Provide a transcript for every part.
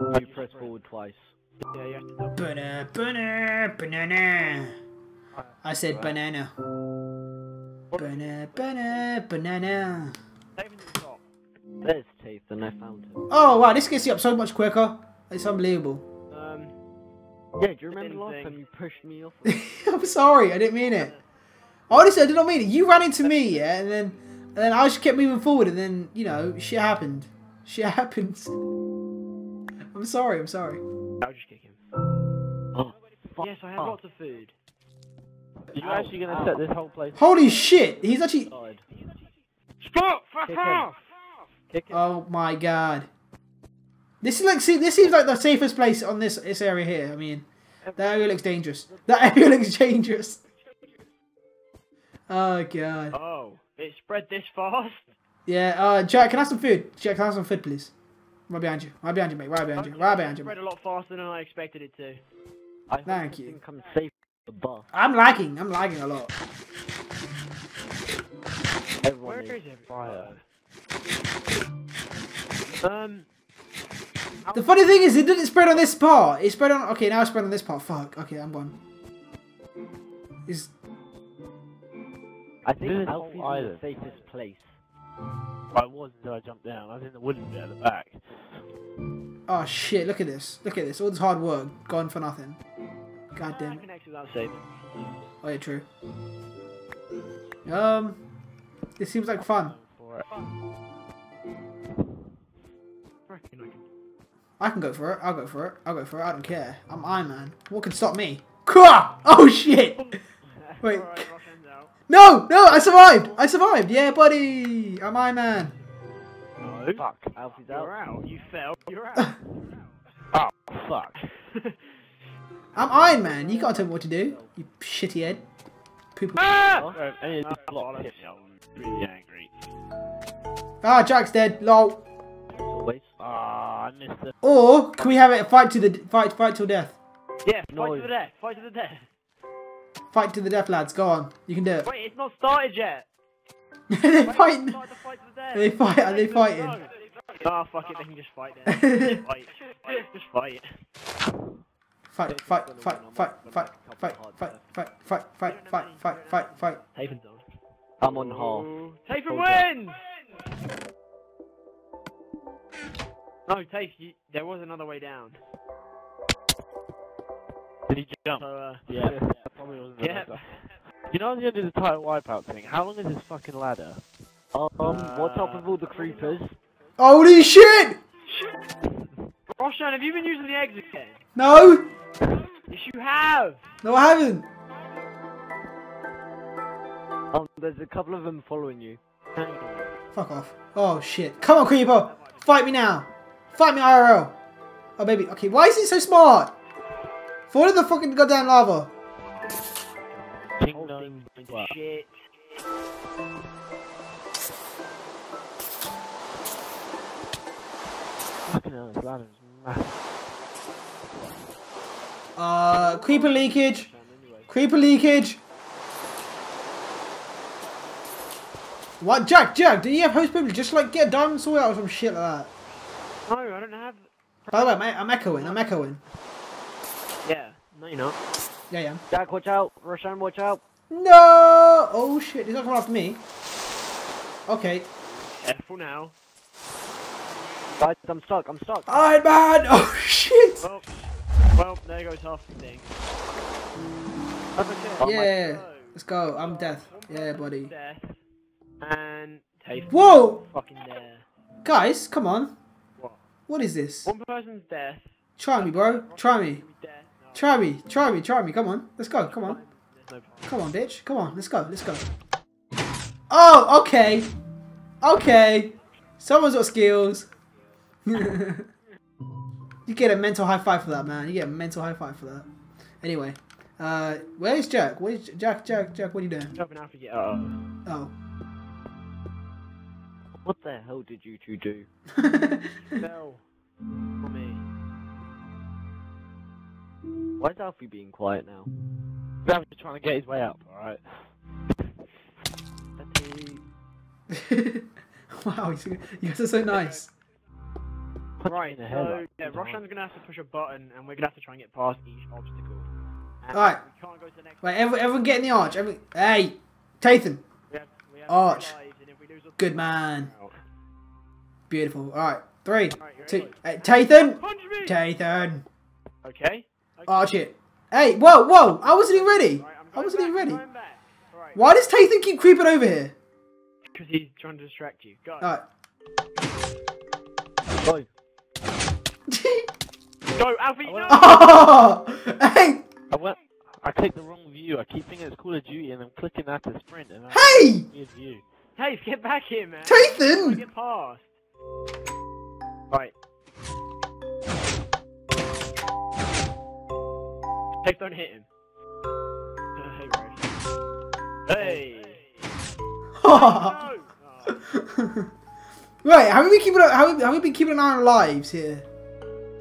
You press forward twice. Yeah, you have to double. Banana, banana, banana. I said right. Banana. Banana, banana, banana. There's Tathan, I found him. Oh wow, this gets you up so much quicker. It's unbelievable. Yeah, do you remember last time you pushed me off? I'm sorry, I didn't mean it. Honestly, I did not mean it. You ran into me, yeah, and then I just kept moving forward, and then, you know, shit happened. Shit happens. I'm sorry, I'm sorry. I'll just kick him. Oh, yes, I have lots of food. You're actually going to set this whole place... Holy shit! He's actually... Stop! Fuck off! Kick him. Oh my god. This is like, see, this seems like the safest place on this area here. I mean, that area looks dangerous. That area looks dangerous. Oh god. Oh, it spread this fast. Yeah. Jack, can I have some food? Jack, can I have some food, please? Right behind you. Right behind you, mate. Right behind you. Right behind you. Spread a lot faster than I expected it to. Thank you. Come safe the bus. I'm lagging. I'm lagging a lot. Everyone is fire. The funny thing is, it didn't spread on this part. It spread on... Okay, now it's spread on this part. Fuck. Okay, I'm gone. It's... I think Alfie's the safest place. I was until I jumped down. I was in the wooden bit at the back. Oh, shit. Look at this. Look at this. All this hard work gone for nothing. God damn it. Oh, yeah, true. This seems like fun. I can go for it, I'll go for it, I'll go for it, I don't care. I'm Iron Man. What can stop me? Oh shit! Wait. No! No! I survived! I survived! Yeah, buddy! I'm Iron Man! No. Fuck. Alfie's out. You're out. You fell. You're out. Oh, fuck. I'm Iron Man. You can't tell me what to do, you shitty head. Poop. Ah! Really angry. Ah, Jack's dead. Lol. I missed it. Or can we have it fight till death? Yeah, fight to the death. Fight to the death. Fight to the death, lads. Go on, you can do it. Wait, it's not started yet. They fight. To fight to the death. They fight. Are they fighting? Ah, oh, fuck it. They can just fight then. Just fight. Fight. Tapen's on. I'm on half. Tapen wins. No, Tate, there was another way down. Did he jump? Yeah. Probably wasn't You know, I'm going to do the title wipeout thing. How long is this fucking ladder? What's up with all the creepers? Holy shit! Roshan, have you been using the exit again? No! Yes, you have! No, I haven't! There's a couple of them following you. Fuck off. Oh, shit. Come on, creeper! Fight me now! Fight me IRL! Oh baby, okay, why is it so smart? Fall in the fucking goddamn lava! Kingdom shit. Fucking hell, this ladder is massive. Creeper leakage! Creeper leakage! What? Jack, do you have host privilege? Just like get a diamond sword out or some shit like that. No, I don't have... By the way, mate, I'm echoing. Yeah, no you're not. Yeah. Jack, watch out. Roshan, watch out. No! Oh shit, he's not coming after me. Okay. Careful now. Guys, I'm stuck. Iron Man! Oh shit! Well, there goes half the thing. Yeah, let's go. I'm death. Yeah, buddy. Death. And whoa! Fucking there. Guys, come on. What is this? One person's death. Try me, bro. Try me. Try me. Come on. Let's go. Come on. Come on, bitch. Come on. Let's go. Oh, okay. Okay. Someone's got skills. You get a mental high five for that, man. You get a mental high five for that. Anyway. Where is Jack? Jack, what are you doing? Oh. What the hell did you two do? No. For me. Why is Alfie being quiet now? Alfie's trying to get his way up, alright? Wow, you guys are so nice. Right, so yeah, Roshan's gonna have to push a button, and we're gonna have to try and get past each obstacle. And all right. We can't go to the next. Right, everyone get in the arch. Everyone, hey, Tathan. We have arch. Lives, and if we lose, good man. Out. Beautiful. All right, 3, 2. Tathan. Punch me. Tathan. Okay. Arch it. Hey, whoa, whoa! I wasn't even ready. Right, I wasn't even ready. Right. Why does Tathan keep creeping over here? Because he's trying to distract you. Go. All right. Go. Go, Alfie, no! Oh! Hey! I take the wrong view. I keep thinking it's Call of Duty and I'm clicking that to sprint. And hey! View. Hey, get back here, man! Tathan! Get past. Right. Hey, don't hit him. Hey, Ray. Hey! No. Right, have we been keeping an eye on lives here?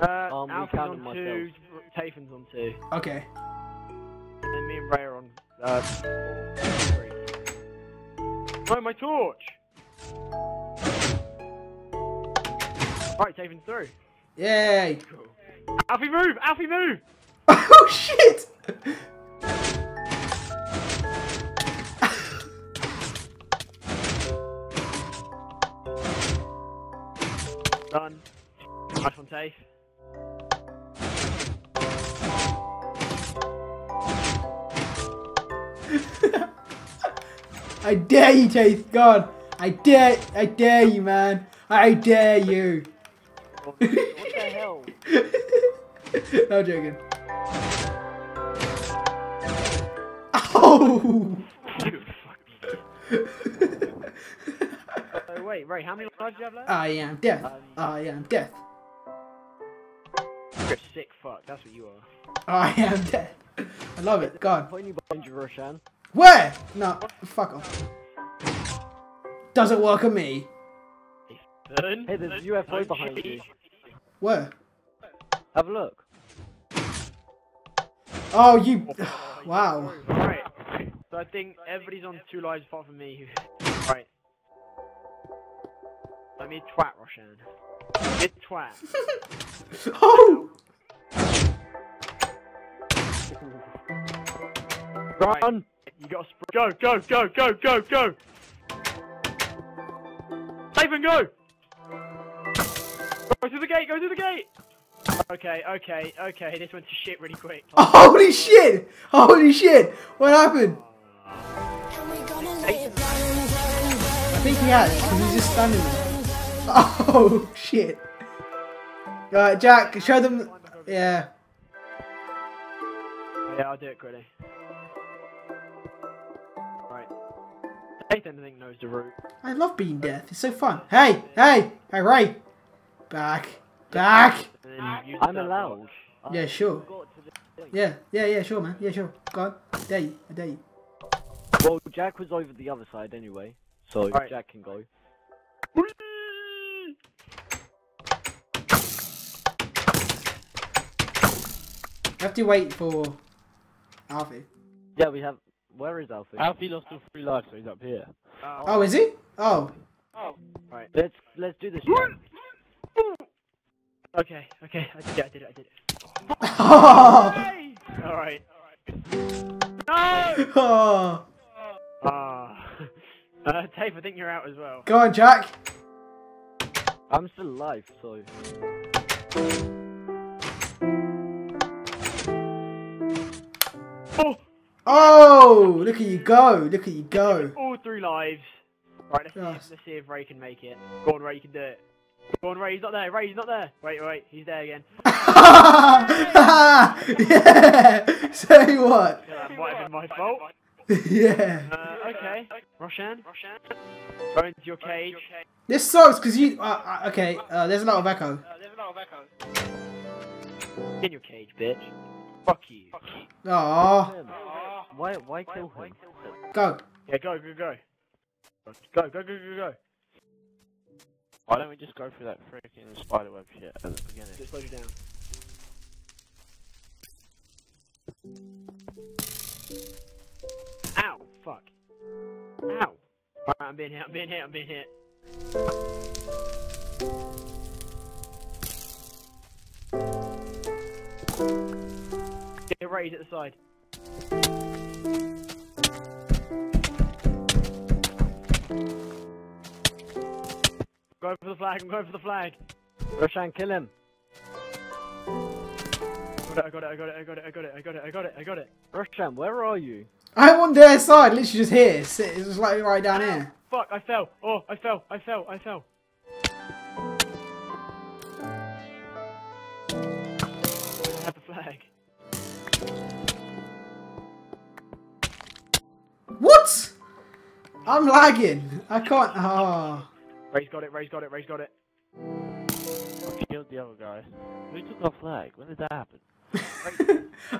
Alfie's on 2, Tathan's on 2. Okay. And then me and Ray are on 3. Oh, my torch! Alright, Tathan's through. Yay! Cool. Alfie, move! Alfie, move! Oh, shit! Done. Nice one, Tafe. I dare you, Tafe. God, I dare you, man. I dare you. What the hell? No joking. Oh! Wait, Ray, how many lives do you have left? I am death. I am death. You're a sick fuck, that's what you are. I am death. I love it, God. Point you behind you, Roshan. Where? No, fuck off. Doesn't work on me. Hey, there's a UFO behind you. Where? Have a look. Oh, you... Wow. Right, so I think everybody's on 2 lives apart from me. Right. Let me twat, Roshan. It's twat. Oh! Run! You gotta go, go, go, go, go, go! Save and go! Go through the gate, go through the gate! Okay, okay, okay, this went to shit really quick. Holy shit! Holy shit! What happened? I think he has, because he's just standing there. Oh shit! Alright, Jack, show them. Yeah. Yeah, I'll do it quickly. Right. Tathan, I think, knows the route. I love being death. It's so fun. Hey, hey, hey, Ray! Back, back. I'm allowed. Yeah, sure. Yeah, yeah, yeah, sure, man. Yeah, sure. Go on. I dare you. I dare you. Well, Jack was over the other side anyway, so right. Jack can go. We have to wait for Alfie. Yeah, we have. Where is Alfie? Alfie lost all 3 lives, so he's up here. Oh, is he? Oh. Oh. Right. Let's do this. Okay. Okay. I did it. Oh. Hey! All right. No. Oh. Tafe, I think you're out as well. Go on, Jack. I'm still alive, so. Oh. Oh, look at you go! Look at you go! All 3 lives. Right, let's see if Ray can make it. Go on, Ray, you can do it. Go on, Ray, he's not there. Ray, he's not there. Wait, wait, he's there again. Yeah. Say what? Yeah, that might have been my fault. Yeah. Okay. Roshan, go into your cage. This sucks because you. Okay. There's a lot of echo. In your cage, bitch. Fuck you. Aww. Why kill him? Go. Yeah, go. Why don't we just go through that freaking spiderweb shit at the beginning? Just slow you down. Ow! Fuck. Ow! Alright, I'm being hit. Get Ray's at the side. I'm going for the flag, I'm going for the flag. Roshan, kill him. I got it, I got it, I got it, I got it, I got it, I got it, I got it. Roshan, where are you? I'm on their side, literally just here. It's just like right down here. Fuck, I fell. Oh, I fell, I fell, I fell. I have the flag. What? I'm lagging. I can't. Ah. Oh. Ray's got it, Ray's got it, Ray's got it. I killed the other guy. Who took our flag? When did that happen?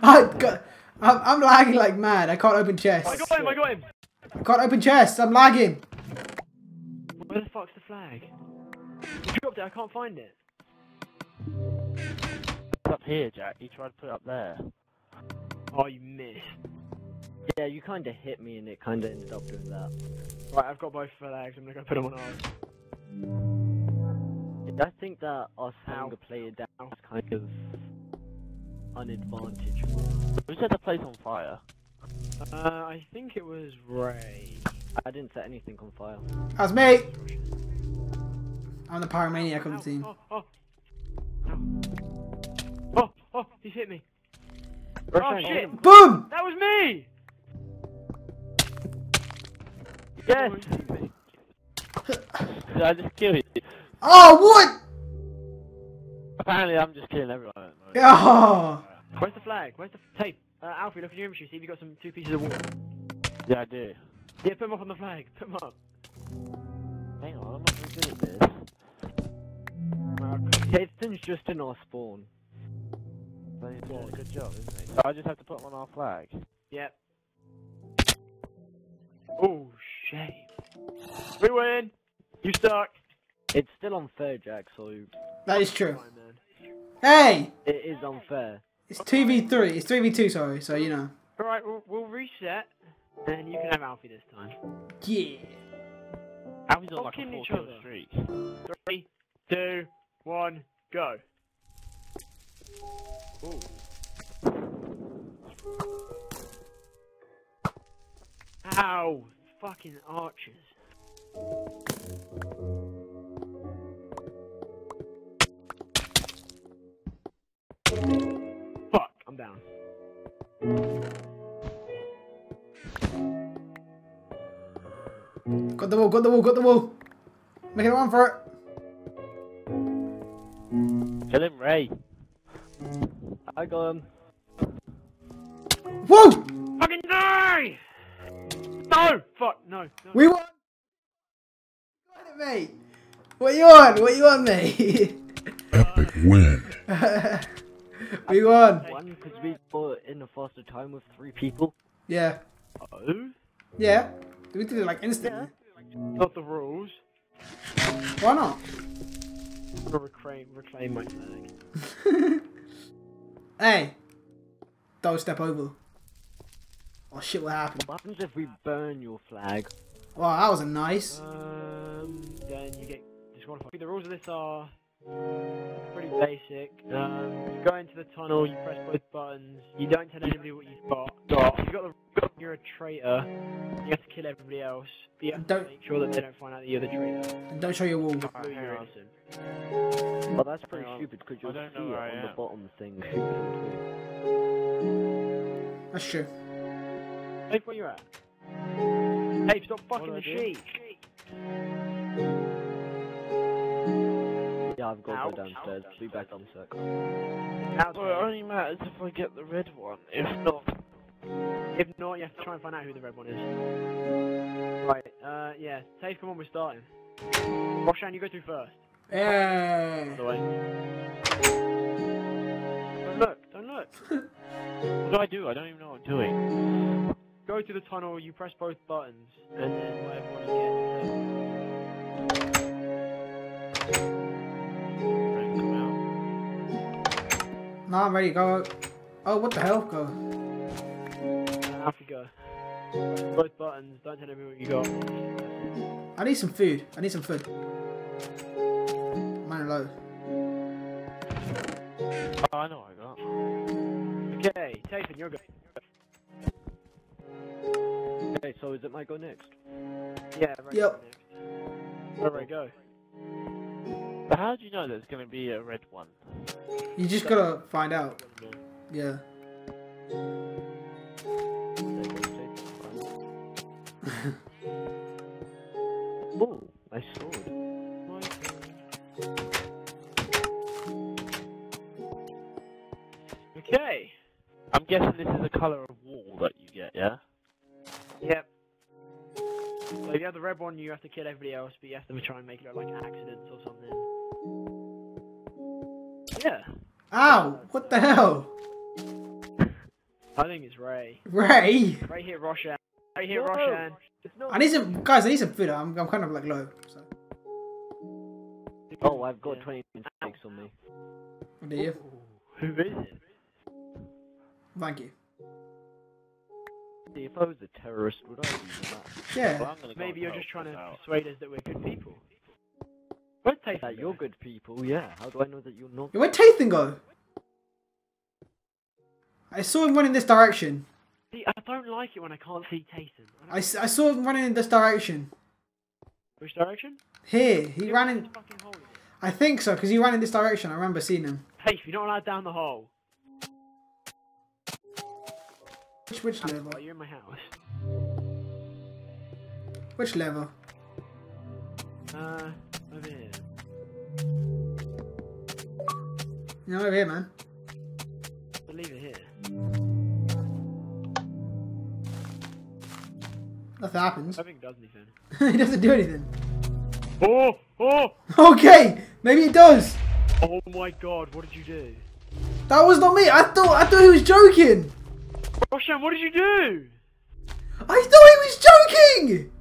I'm lagging like mad. I can't open chests. I got him, I got him. I can't open chests. I'm lagging. Where the fuck's the flag? You dropped it. I can't find it. It's up here, Jack. You tried to put it up there. Oh, you missed. Yeah, you kind of hit me, and it kind of ended up doing that. Right, I've got both flags. I'm gonna go put them on ours. I think that our Sanga player down is kind of unadvantaged. Who set the place on fire? I think it was Ray. I didn't set anything on fire. That's me! I'm the pyromaniac on the team. Oh, oh, oh, oh, he's hit me. Roshan, oh shit! Boom! That was me! Yes! Did I just kill you? Oh, what? Apparently I'm just killing everyone. Oh. Where's the flag? Where's the tape? Alfie, look at your inventory. See if you got some two pieces of wool. Yeah, I do. Yeah, put them up on the flag. Put them up. Hang on, I'm not very good at this. Tathan's just in our spawn. He's doing a good job, isn't he? So I just have to put him on our flag. Yep. Oh, shame. We win. You suck. It's still unfair, Jack. So that is true. Hey! It is unfair. It's 2v3. It's 3v2, sorry, so you know. Alright, we'll reset, and you can have Alfie this time. Yeah. Alfie's on like a 4-kill streak. 3, 2, 1, go. Ooh. Ow! Fucking archers. Down. Got the wall, got the wall, got the wall. Make it run for it. Kill him, Ray. I got him. Whoa! Fucking die! No! Fuck, no. We won! Mate. What you on? What you on, mate? Epic win. We won! One, because we fought in a faster time with 3 people. Yeah. Oh? Yeah. We did it like instantly. Yeah. Not the rules. Why not? I'm gonna reclaim my flag. Hey! Don't step over. Oh shit, what happened? What happens if we burn your flag? Wow, that wasn't nice. Then you get disqualified. The rules of this are pretty basic. You go into the tunnel, you press both buttons, you don't tell anybody what you've got. If you've got the gun, you're a traitor. You have to kill everybody else. But you have to make sure that they don't find out that you're the traitor. And don't show your wall. Well, that's pretty stupid because you'll see it on the bottom thing. That's true. Hey, where you at? Hey, stop fucking the sheep! Yeah, I've got to go downstairs. Be back on the circle. So it only matters if I get the red one. If not, you have to try and find out who the red one is. Right. Yeah. Safe. Come on, we're starting. Roshan, you go through first. Yeah. Don't look. Don't look. What do I do? I don't even know what I'm doing. Go to the tunnel. You press both buttons, and then whatever one you get. No, I'm ready, go. Oh, what the hell? Go. Off you go. Both buttons, don't tell me what you got. I need some food. I need some food. Mine are low. Oh, I know what I got. Okay, Tathan, you're good. Okay, so is it my go next? Yeah, right. Yep. Where do I go? But how do you know there's going to be a red one? You just gotta find out. Yeah. Oh, my sword. Okay. I'm guessing this is the color of wall that you get, yeah? Yep. So if you have the red one, you have to kill everybody else, but you have to try and make it like accidents or something. Yeah. Ow! What the hell? I think it's Ray. Ray? Right here, Roshan. Right here, Roshan. I need some, guys, I need some food. I'm kind of like low. So. Oh, I've got 26 on me. Do you? Who is it? Thank you. See, if I was a terrorist, would I do that? Yeah. Well, maybe you're just trying to persuade us that we're good people. Where's Tathan? That you're good people, yeah. How do I know that you're not? Yeah, where'd Tathan go? I saw him running this direction. See, I don't like it when I can't see Tathan. I saw him running in this direction. Which direction? Here. He ran in... I think so, because he ran in this direction. I remember seeing him. Hey, you're not allowed down the hole. Which level? You're in my house. Which level? Over here. No, over here, man. I'll leave it here. Nothing happens. I think it does anything. It doesn't do anything. Oh! Oh! Okay! Maybe it does! Oh my god, what did you do? That was not me! I thought he was joking! Roshan, what did you do? I thought he was joking!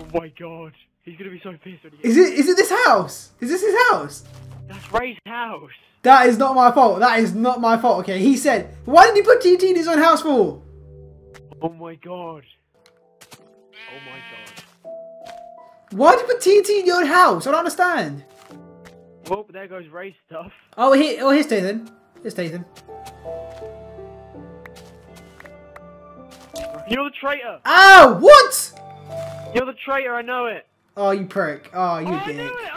Oh my god. He's gonna be so pissed when he gets... Is it this house? Is this his house? That's Ray's house. That is not my fault. That is not my fault. Okay, he said... Why did he put TNT in his own house for? Oh my god. Oh my god. Why did you put TNT in your own house? I don't understand. Well, there goes Ray's stuff. Oh, here's Tathan. Here's Tathan. You're the traitor! Ow! What?! You're the traitor, I know it! Oh, you prick. Oh, you dick. I knew it!